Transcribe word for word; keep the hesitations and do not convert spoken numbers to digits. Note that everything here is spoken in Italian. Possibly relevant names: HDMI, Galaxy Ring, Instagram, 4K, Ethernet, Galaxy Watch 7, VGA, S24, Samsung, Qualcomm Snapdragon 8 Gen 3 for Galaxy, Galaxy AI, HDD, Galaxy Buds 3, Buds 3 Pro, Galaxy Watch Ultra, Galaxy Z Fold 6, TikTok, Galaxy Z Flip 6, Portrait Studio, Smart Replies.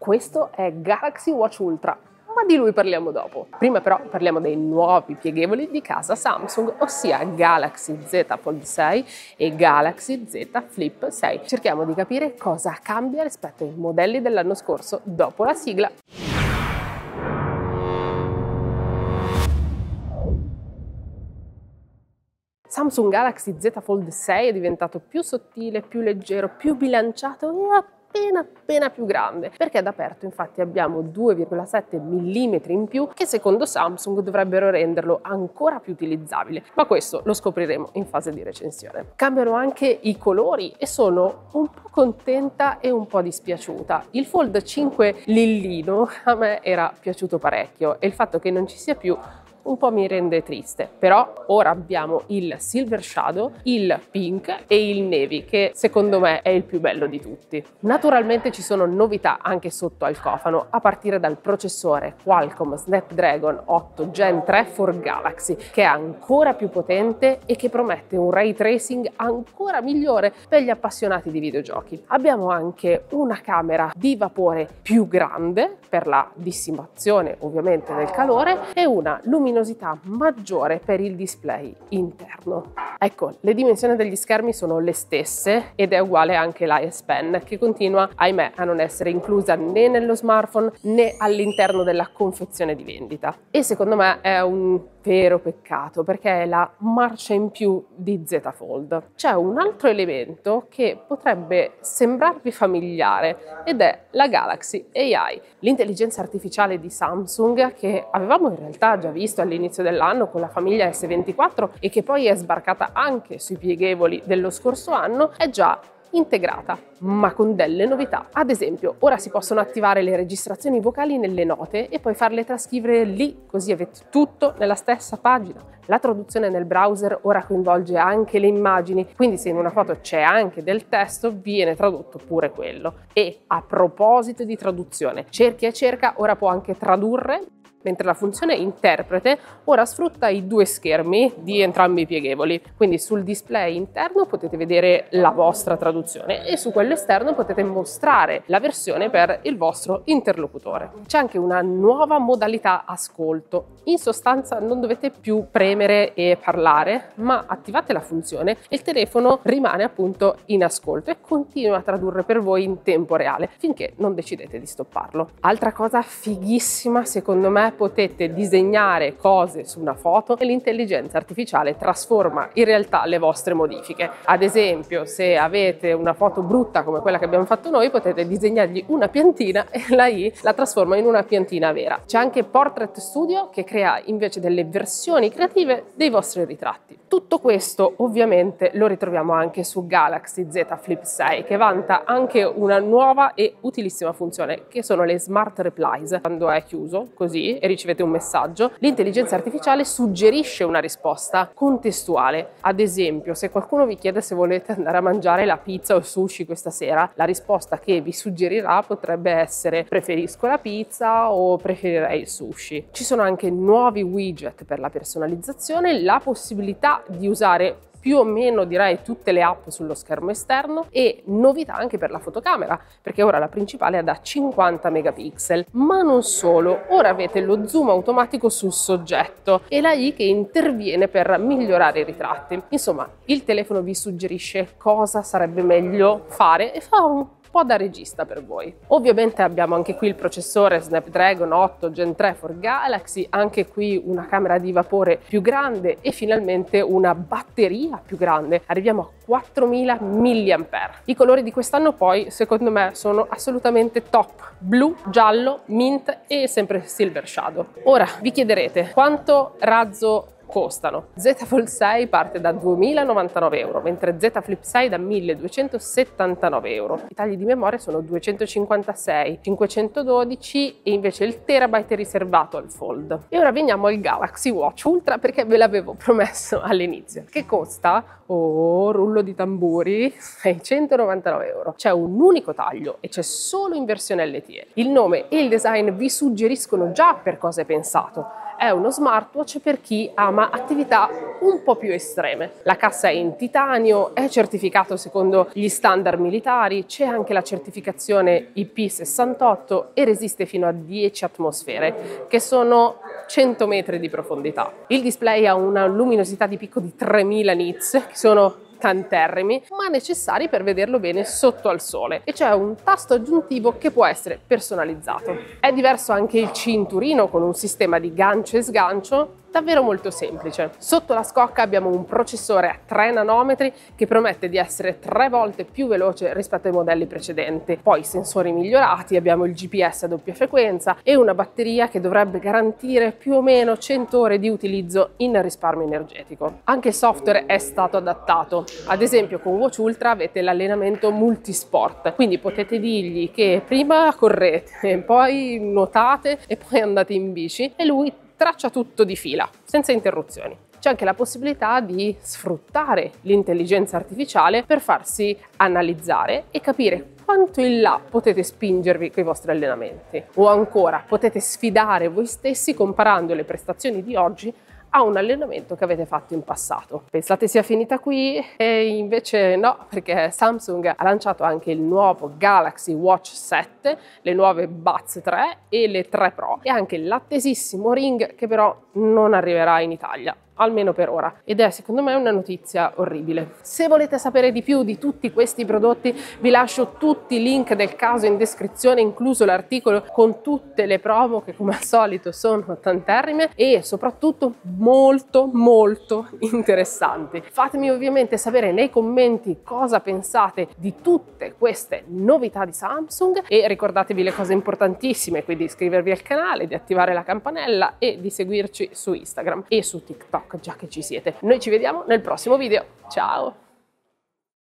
Questo è Galaxy Watch Ultra, ma di lui parliamo dopo. Prima però parliamo dei nuovi pieghevoli di casa Samsung, ossia Galaxy Z Fold sei e Galaxy Z Flip sei. Cerchiamo di capire cosa cambia rispetto ai modelli dell'anno scorso dopo la sigla. Samsung Galaxy Z Fold sei è diventato più sottile, più leggero, più bilanciato e appena appena più grande, perché ad aperto infatti abbiamo due virgola sette millimetri in più che secondo Samsung dovrebbero renderlo ancora più utilizzabile, ma questo lo scopriremo in fase di recensione. Cambiano anche i colori e sono un po' contenta e un po' dispiaciuta. Il Fold cinque lillino a me era piaciuto parecchio e il fatto che non ci sia più un po' mi rende triste, però ora abbiamo il silver shadow, il pink e il navy, che secondo me è il più bello di tutti. Naturalmente ci sono novità anche sotto al cofano, a partire dal processore Qualcomm Snapdragon otto Gen tre for Galaxy, che è ancora più potente e che promette un ray tracing ancora migliore per gli appassionati di videogiochi. Abbiamo anche una camera di vapore più grande per la dissimazione ovviamente del calore e una luminosità maggiore per il display interno. Ecco, le dimensioni degli schermi sono le stesse ed è uguale anche l'i S Pen, che continua, ahimè, a non essere inclusa né nello smartphone né all'interno della confezione di vendita. E secondo me è un vero peccato, perché è la marcia in più di Z Fold. C'è un altro elemento che potrebbe sembrarvi familiare ed è la Galaxy A I, l'intelligenza artificiale di Samsung che avevamo in realtà già visto all'inizio dell'anno con la famiglia S ventiquattro e che poi è sbarcata anche sui pieghevoli dello scorso anno. È già integrata, ma con delle novità. Ad esempio, ora si possono attivare le registrazioni vocali nelle note e poi farle trascrivere lì, così avete tutto nella stessa pagina. La traduzione nel browser ora coinvolge anche le immagini, quindi se in una foto c'è anche del testo, viene tradotto pure quello. E a proposito di traduzione, cerchi e cerca ora può anche tradurre, mentre la funzione interprete ora sfrutta i due schermi di entrambi i pieghevoli, quindi sul display interno potete vedere la vostra traduzione e su quello esterno potete mostrare la versione per il vostro interlocutore. C'è anche una nuova modalità ascolto, in sostanza non dovete più premere e parlare, ma attivate la funzione e il telefono rimane appunto in ascolto e continua a tradurre per voi in tempo reale finché non decidete di stopparlo. Altra cosa fighissima secondo me, potete disegnare cose su una foto e l'intelligenza artificiale trasforma in realtà le vostre modifiche. Ad esempio, se avete una foto brutta come quella che abbiamo fatto noi, potete disegnargli una piantina e la I la trasforma in una piantina vera. C'è anche Portrait Studio che crea invece delle versioni creative dei vostri ritratti. Tutto questo ovviamente lo ritroviamo anche su Galaxy Z Flip sei, che vanta anche una nuova e utilissima funzione che sono le Smart Replies. Quando è chiuso così e ricevete un messaggio, l'intelligenza artificiale suggerisce una risposta contestuale. Ad esempio, se qualcuno vi chiede se volete andare a mangiare la pizza o il sushi questa sera, la risposta che vi suggerirà potrebbe essere preferisco la pizza o preferirei il sushi. Ci sono anche nuovi widget per la personalizzazione, la possibilità di usare più o meno direi tutte le app sullo schermo esterno e novità anche per la fotocamera, perché ora la principale è da cinquanta megapixel, ma non solo, ora avete lo zoom automatico sul soggetto e la I che interviene per migliorare i ritratti. Insomma, il telefono vi suggerisce cosa sarebbe meglio fare e fa un po' da regista per voi. Ovviamente abbiamo anche qui il processore Snapdragon otto Gen tre for Galaxy, anche qui una camera di vapore più grande e finalmente una batteria più grande, arriviamo a quattromila milliampere ore. I colori di quest'anno poi secondo me sono assolutamente top: blu, giallo, mint e sempre silver shadow. Ora vi chiederete quanto razzo costano. Z Fold sei parte da duemilanovantanove euro, mentre Z Flip sei da milleduecentosettantanove euro. I tagli di memoria sono duecentocinquantasei, cinquecentododici e invece il terabyte riservato al Fold. E ora veniamo al Galaxy Watch Ultra, perché ve l'avevo promesso all'inizio, che costa, oh rullo di tamburi, seicentonovantanove euro. C'è un unico taglio e c'è solo in versione L T E. Il nome e il design vi suggeriscono già per cosa è pensato. è uno smartwatch per chi ama attività un po' più estreme. La cassa è in titanio, è certificato secondo gli standard militari, c'è anche la certificazione I P sessantotto e resiste fino a dieci atmosfere, che sono cento metri di profondità. Il display ha una luminosità di picco di tremila nits, che sono tanterrimi, ma necessari per vederlo bene sotto al sole, e c'è un tasto aggiuntivo che può essere personalizzato. È diverso anche il cinturino, con un sistema di gancio e sgancio davvero molto semplice. Sotto la scocca abbiamo un processore a tre nanometri che promette di essere tre volte più veloce rispetto ai modelli precedenti. Poi sensori migliorati, abbiamo il G P S a doppia frequenza e una batteria che dovrebbe garantire più o meno cento ore di utilizzo in risparmio energetico. Anche il software è stato adattato. Ad esempio con Watch Ultra avete l'allenamento multisport, quindi potete dirgli che prima correte, poi nuotate e poi andate in bici, e lui traccia tutto di fila, senza interruzioni. C'è anche la possibilità di sfruttare l'intelligenza artificiale per farsi analizzare e capire quanto in là potete spingervi con i vostri allenamenti. O ancora, potete sfidare voi stessi comparando le prestazioni di oggi a un allenamento che avete fatto in passato. Pensate sia finita qui? E invece no, perché Samsung ha lanciato anche il nuovo Galaxy Watch sette, le nuove Buds tre e le tre Pro, e anche l'attesissimo Ring, che però non arriverà in Italia, almeno per ora, ed è secondo me una notizia orribile. Se volete sapere di più di tutti questi prodotti, vi lascio tutti i link del caso in descrizione, incluso l'articolo con tutte le promo che come al solito sono tanterrime e soprattutto molto molto interessanti. Fatemi ovviamente sapere nei commenti cosa pensate di tutte queste novità di Samsung, e ricordatevi le cose importantissime, quindi di iscrivervi al canale, di attivare la campanella e di seguirci su Instagram e su TikTok, già che ci siete. Noi ci vediamo nel prossimo video. Ciao!